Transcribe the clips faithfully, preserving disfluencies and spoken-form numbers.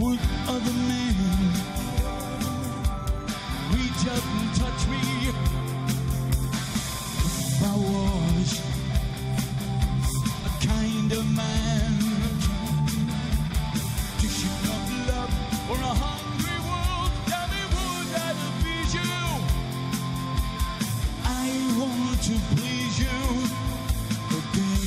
Would other men reach up and touch me? If I was a kind of man, kissing up love or a hungry wolf, tell me would I appease you? I want to please you again.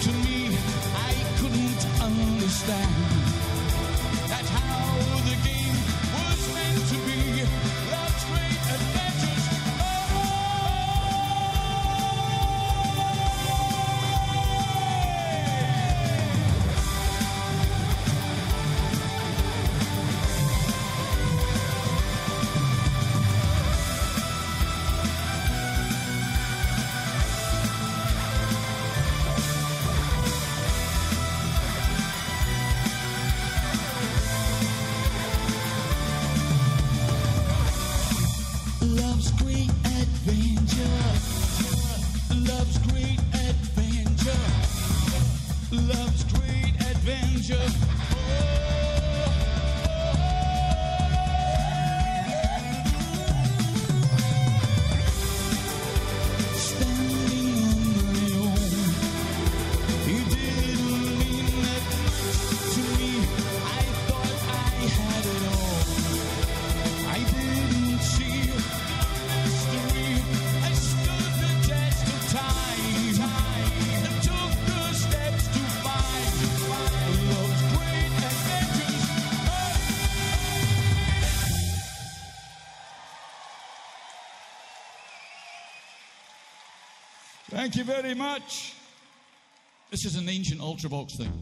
To Thank you very much. This is an ancient Ultravox thing.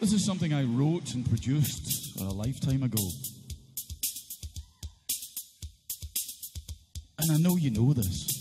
This is something I wrote and produced a lifetime ago. And I know you know this.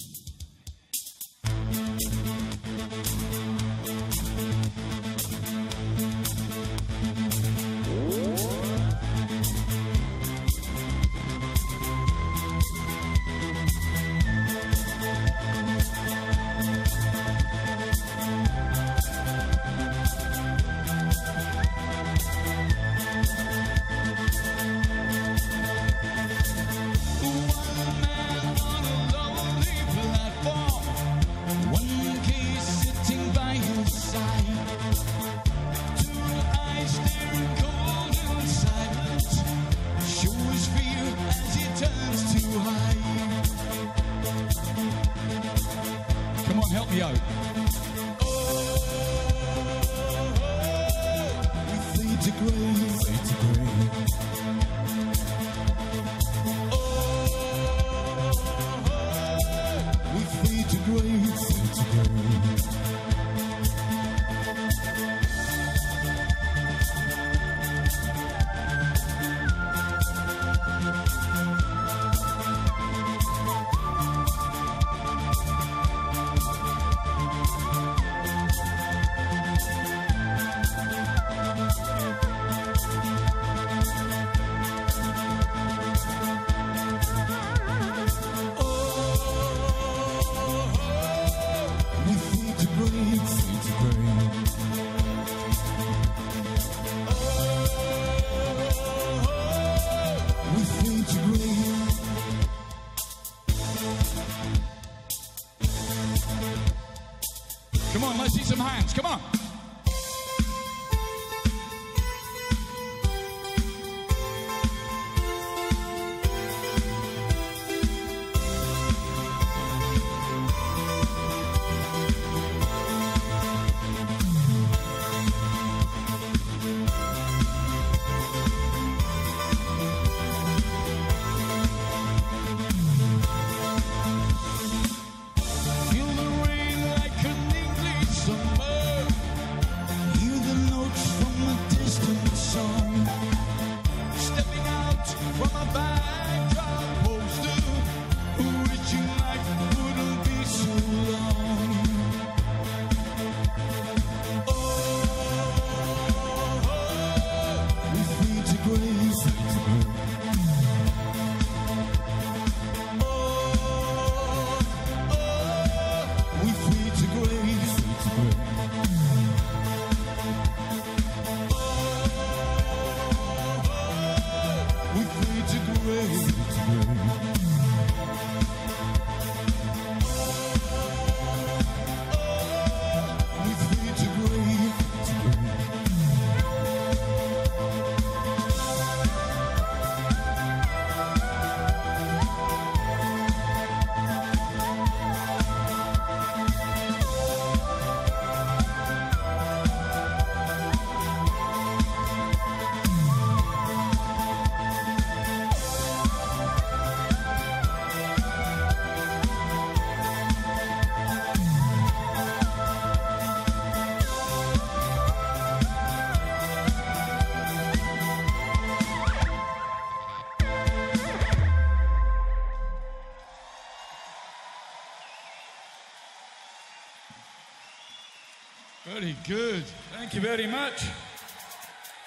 Very good. Thank you very much.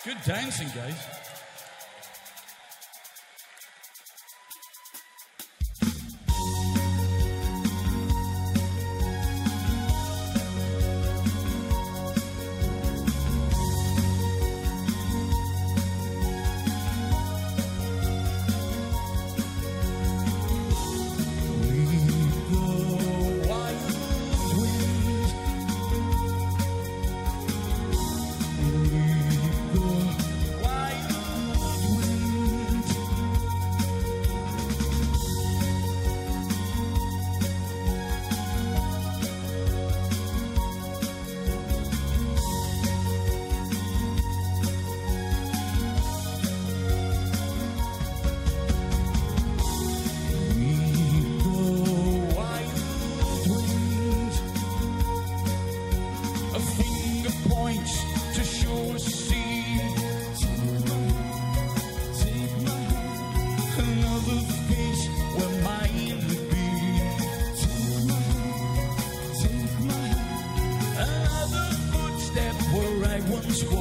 Good dancing, guys. Why? Silence.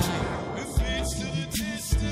sky and fades to the distance.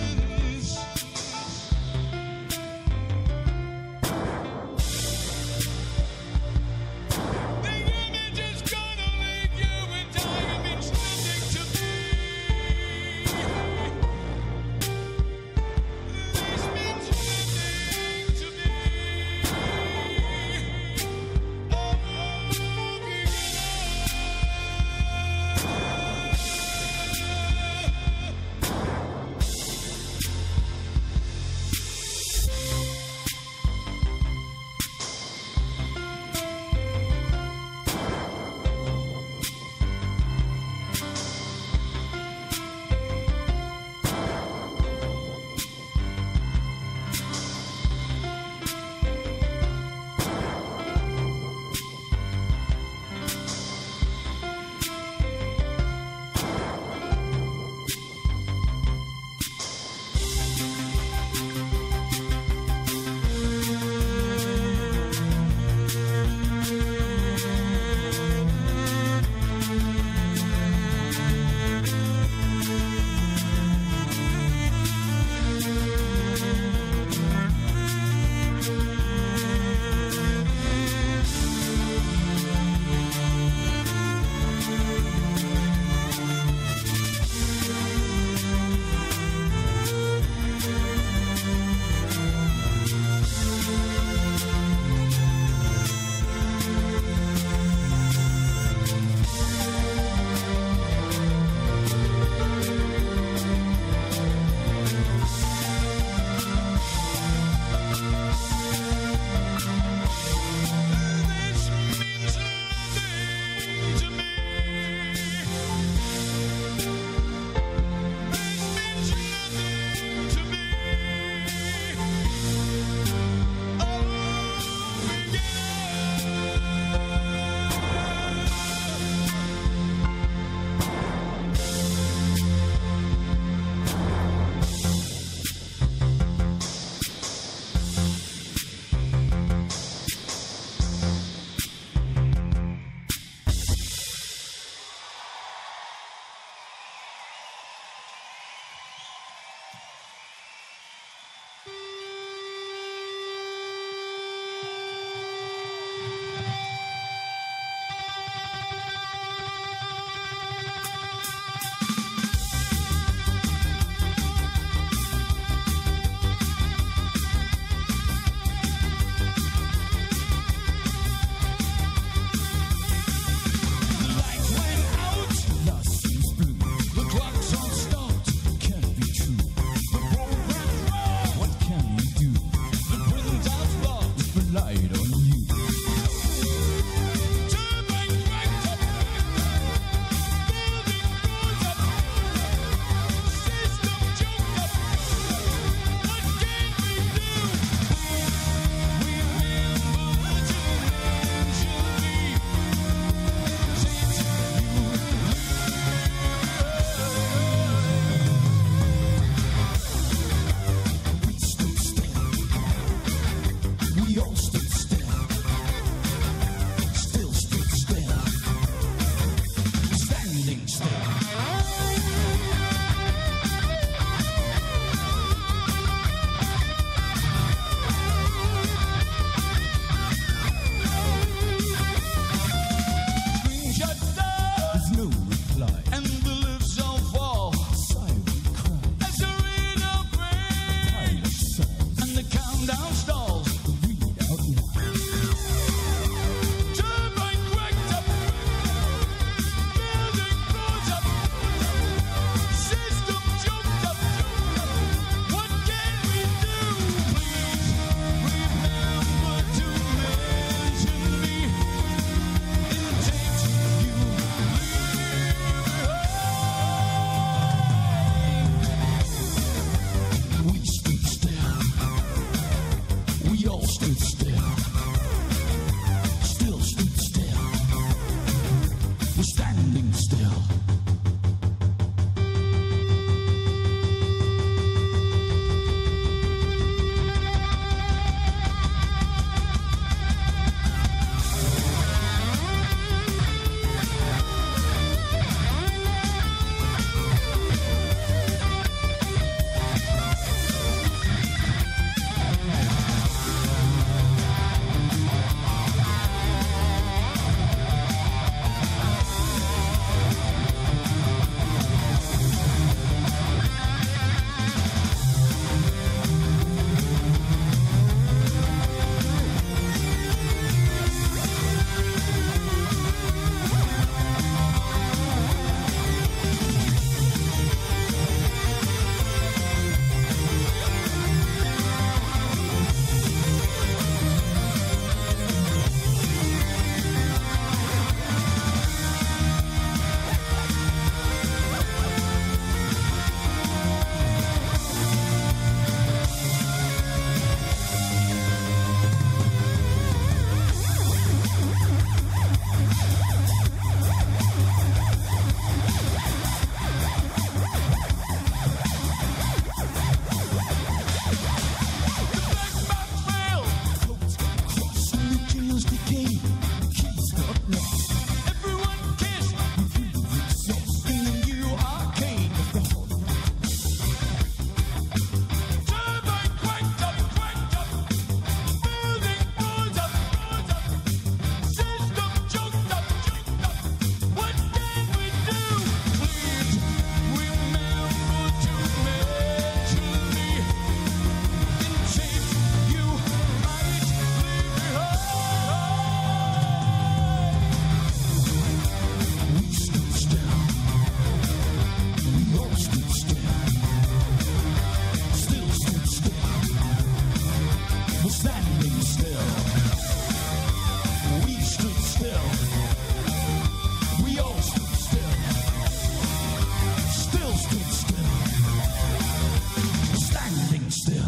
We're standing still. We stood still. We all stood still. Still stood still. We're standing still.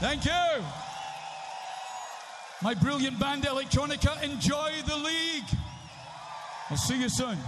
Thank you. My brilliant Band Electronica, enjoy the league. I'll see you soon.